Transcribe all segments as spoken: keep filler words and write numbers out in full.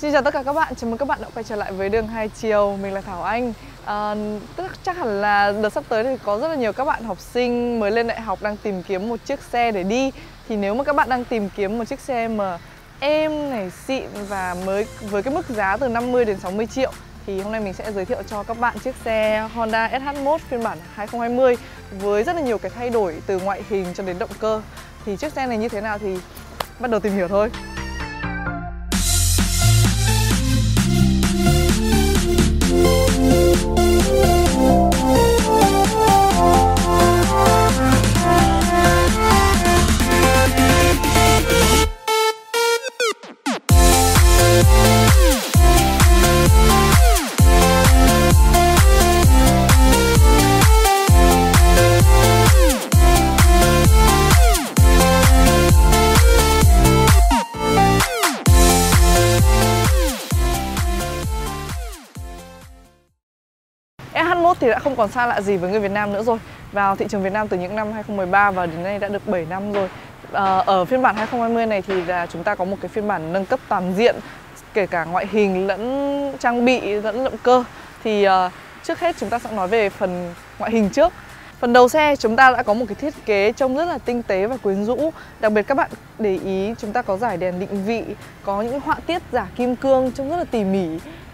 Xin chào tất cả các bạn, chào mừng các bạn đã quay trở lại với Đường hai Chiều. Mình là Thảo Anh. à, Chắc hẳn là đợt sắp tới thì có rất là nhiều các bạn học sinh mới lên đại học đang tìm kiếm một chiếc xe để đi. Thì nếu mà các bạn đang tìm kiếm một chiếc xe mà êm này, xịn và mới với cái mức giá từ năm mươi đến sáu mươi triệu thì hôm nay mình sẽ giới thiệu cho các bạn chiếc xe Honda ét hát Mode phiên bản hai không hai không với rất là nhiều cái thay đổi từ ngoại hình cho đến động cơ. Thì chiếc xe này như thế nào thì bắt đầu tìm hiểu thôi. Thì đã không còn xa lạ gì với người Việt Nam nữa rồi. Vào thị trường Việt Nam từ những năm hai không một ba và đến nay đã được bảy năm rồi. à, Ở phiên bản hai không hai không này thì là chúng ta có một cái phiên bản nâng cấp toàn diện, kể cả ngoại hình lẫn trang bị lẫn động cơ. Thì à, trước hết chúng ta sẽ nói về phần ngoại hình trước. Phần đầu xe chúng ta đã có một cái thiết kế trông rất là tinh tế và quyến rũ. Đặc biệt các bạn để ý chúng ta có dải đèn định vị, có những họa tiết giả kim cương trông rất là tỉ mỉ.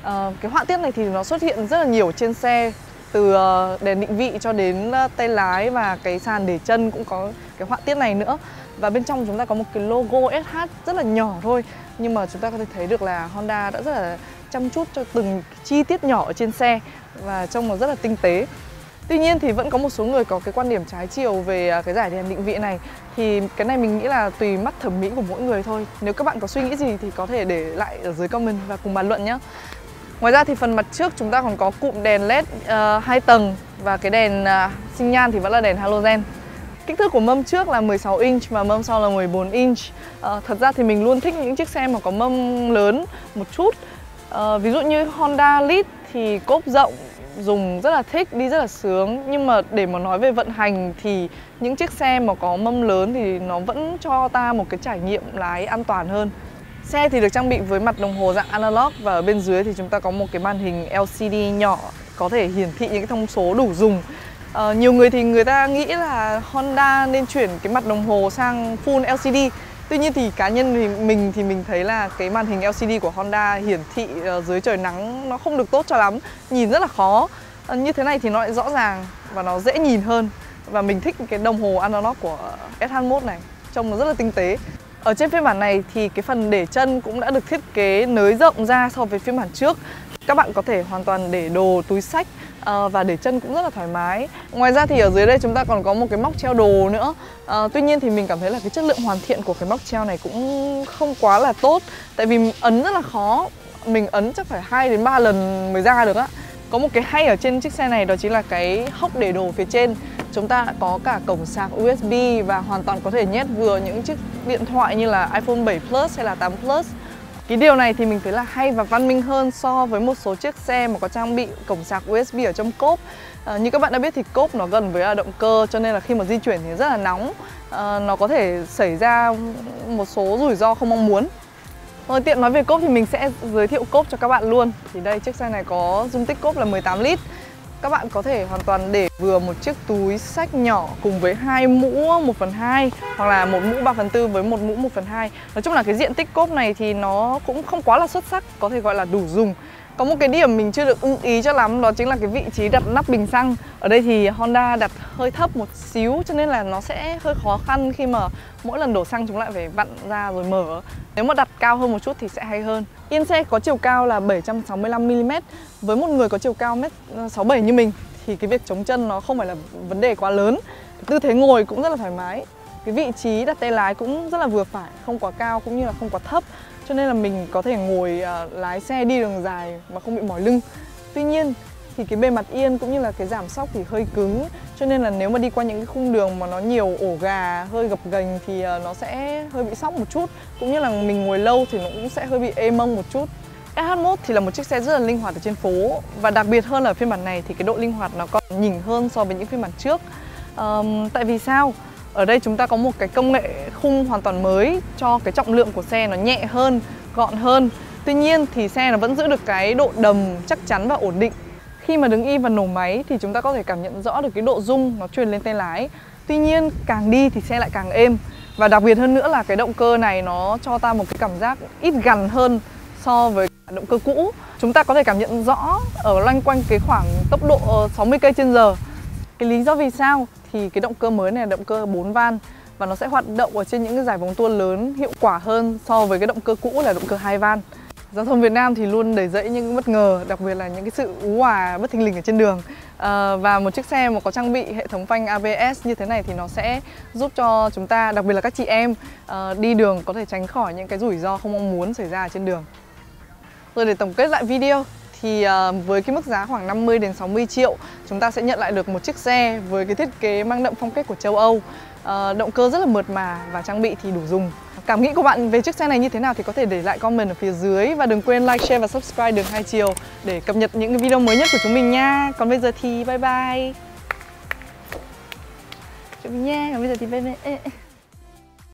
à, Cái họa tiết này thì nó xuất hiện rất là nhiều trên xe, từ đèn định vị cho đến tay lái và cái sàn để chân cũng có cái họa tiết này nữa. Và bên trong chúng ta có một cái logo ét hát rất là nhỏ thôi, nhưng mà chúng ta có thể thấy được là Honda đã rất là chăm chút cho từng chi tiết nhỏ ở trên xe và trông nó rất là tinh tế. Tuy nhiên thì vẫn có một số người có cái quan điểm trái chiều về cái dải đèn định vị này. Thì cái này mình nghĩ là tùy mắt thẩm mỹ của mỗi người thôi. Nếu các bạn có suy nghĩ gì thì có thể để lại ở dưới comment và cùng bàn luận nhé. Ngoài ra thì phần mặt trước chúng ta còn có cụm đèn led uh, hai tầng và cái đèn uh, sinh nhan thì vẫn là đèn halogen. Kích thước của mâm trước là mười sáu inch và mâm sau là mười bốn inch. Uh, thật ra thì mình luôn thích những chiếc xe mà có mâm lớn một chút. Uh, ví dụ như Honda Lead thì cốp rộng, dùng rất là thích, đi rất là sướng. Nhưng mà để mà nói về vận hành thì những chiếc xe mà có mâm lớn thì nó vẫn cho ta một cái trải nghiệm lái an toàn hơn. Xe thì được trang bị với mặt đồng hồ dạng analog và ở bên dưới thì chúng ta có một cái màn hình lờ xê đê nhỏ có thể hiển thị những cái thông số đủ dùng. À, nhiều người thì người ta nghĩ là Honda nên chuyển cái mặt đồng hồ sang full lờ xê đê. Tuy nhiên thì cá nhân thì mình thì mình thấy là cái màn hình lờ xê đê của Honda hiển thị dưới trời nắng nó không được tốt cho lắm, nhìn rất là khó. À, như thế này thì nó lại rõ ràng và nó dễ nhìn hơn. Và mình thích cái đồng hồ analog của ét hát Mode này, trông nó rất là tinh tế. Ở trên phiên bản này thì cái phần để chân cũng đã được thiết kế nới rộng ra so với phiên bản trước. Các bạn có thể hoàn toàn để đồ, túi xách và để chân cũng rất là thoải mái. Ngoài ra thì ở dưới đây chúng ta còn có một cái móc treo đồ nữa. à, Tuy nhiên thì mình cảm thấy là cái chất lượng hoàn thiện của cái móc treo này cũng không quá là tốt. Tại vì ấn rất là khó, mình ấn chắc phải hai đến ba lần mới ra được á. Có một cái hay ở trên chiếc xe này đó chính là cái hốc để đồ phía trên. Chúng ta đã có cả cổng sạc u ét bê và hoàn toàn có thể nhét vừa những chiếc điện thoại như là iPhone bảy Plus hay là tám Plus. Cái điều này thì mình thấy là hay và văn minh hơn so với một số chiếc xe mà có trang bị cổng sạc u ét bê ở trong cốp. À, như các bạn đã biết thì cốp nó gần với động cơ cho nên là khi mà di chuyển thì rất là nóng. À, nó có thể xảy ra một số rủi ro không mong muốn. Rồi, tiện nói về cốp thì mình sẽ giới thiệu cốp cho các bạn luôn. Thì đây, chiếc xe này có dung tích cốp là mười tám lít. Các bạn có thể hoàn toàn để vừa một chiếc túi xách nhỏ cùng với hai mũ một phần hai hoặc là một mũ ba phần tư với một mũ một phần hai. Nói chung là cái diện tích cốp này thì nó cũng không quá là xuất sắc, có thể gọi là đủ dùng. Có một cái điểm mình chưa được ưng ý cho lắm, đó chính là cái vị trí đặt nắp bình xăng. Ở đây thì Honda đặt hơi thấp một xíu cho nên là nó sẽ hơi khó khăn khi mà mỗi lần đổ xăng chúng lại phải vặn ra rồi mở. Nếu mà đặt cao hơn một chút thì sẽ hay hơn. Yên xe có chiều cao là bảy trăm sáu mươi lăm mi li mét. Với một người có chiều cao một mét sáu mươi bảy như mình thì cái việc chống chân nó không phải là vấn đề quá lớn. Tư thế ngồi cũng rất là thoải mái. Cái vị trí đặt tay lái cũng rất là vừa phải, không quá cao cũng như là không quá thấp. Cho nên là mình có thể ngồi uh, lái xe đi đường dài mà không bị mỏi lưng. Tuy nhiên thì cái bề mặt yên cũng như là cái giảm xóc thì hơi cứng. Cho nên là nếu mà đi qua những cái khung đường mà nó nhiều ổ gà, hơi gập ghềnh thì uh, nó sẽ hơi bị sóc một chút. Cũng như là mình ngồi lâu thì nó cũng sẽ hơi bị ê mông một chút. ét hát Mode thì là một chiếc xe rất là linh hoạt ở trên phố. Và đặc biệt hơn là ở phiên bản này thì cái độ linh hoạt nó còn nhỉnh hơn so với những phiên bản trước. um, Tại vì sao? Ở đây chúng ta có một cái công nghệ khung hoàn toàn mới cho cái trọng lượng của xe nó nhẹ hơn, gọn hơn. Tuy nhiên thì xe nó vẫn giữ được cái độ đầm chắc chắn và ổn định. Khi mà đứng im và nổ máy thì chúng ta có thể cảm nhận rõ được cái độ rung nó truyền lên tay lái. Tuy nhiên càng đi thì xe lại càng êm. Và đặc biệt hơn nữa là cái động cơ này nó cho ta một cái cảm giác ít gằn hơn so với động cơ cũ. Chúng ta có thể cảm nhận rõ ở loanh quanh cái khoảng tốc độ sáu mươi ki lô mét trên giờ. Cái lý do vì sao thì cái động cơ mới này là động cơ bốn van và nó sẽ hoạt động ở trên những cái giải vòng tua lớn hiệu quả hơn so với cái động cơ cũ là động cơ hai van. Giao thông Việt Nam thì luôn đầy rẫy những bất ngờ, đặc biệt là những cái sự ú òa bất thình lình ở trên đường. À, và một chiếc xe mà có trang bị hệ thống phanh a bê ét như thế này thì nó sẽ giúp cho chúng ta, đặc biệt là các chị em à, đi đường có thể tránh khỏi những cái rủi ro không mong muốn xảy ra trên đường. Rồi để tổng kết lại video thì à, với cái mức giá khoảng năm mươi đến sáu mươi triệu, chúng ta sẽ nhận lại được một chiếc xe với cái thiết kế mang đậm phong cách của châu Âu, à, động cơ rất là mượt mà và trang bị thì đủ dùng. Cảm nghĩ của bạn về chiếc xe này như thế nào thì có thể để lại comment ở phía dưới. Và đừng quên like, share và subscribe Đường hai Chiều để cập nhật những video mới nhất của chúng mình nha. Còn bây giờ thì bye bye. Chúng mình nha, còn bây giờ thì bye bye.